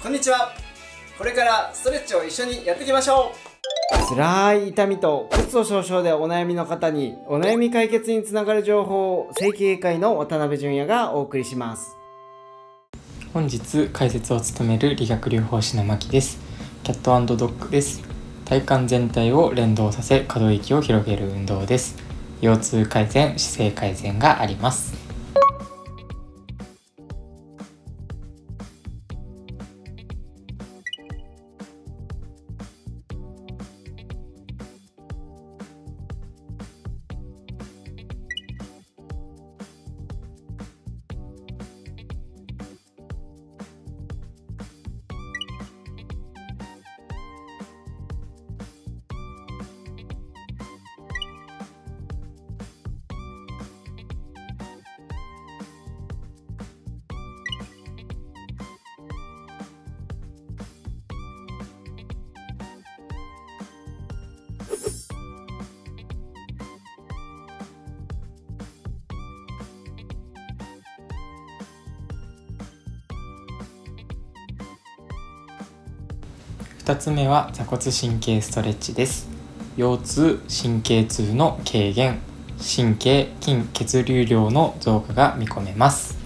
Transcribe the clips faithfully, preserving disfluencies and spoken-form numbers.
こんにちは。これからストレッチを一緒にやっていきましょう。辛い痛みと骨粗鬆症でお悩みの方にお悩み解決につながる情報を整形外科医の渡辺淳也がお送りします。本日解説を務める理学療法士の牧です。キャット&ドッグです。体幹全体を連動させ可動域を広げる運動です。腰痛改善、姿勢改善があります。ふたつめは坐骨神経ストレッチです。腰痛・神経痛の軽減、神経・筋血流量の増加が見込めます。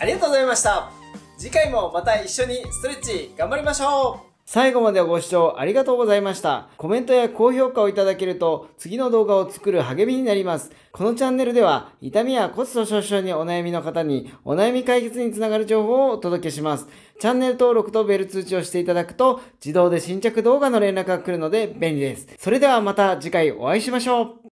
ありがとうございました。次回もまた一緒にストレッチ頑張りましょう。最後までご視聴ありがとうございました。コメントや高評価をいただけると次の動画を作る励みになります。このチャンネルでは痛みや骨粗鬆症にお悩みの方にお悩み解決につながる情報をお届けします。チャンネル登録とベル通知をしていただくと自動で新着動画の連絡が来るので便利です。それではまた次回お会いしましょう。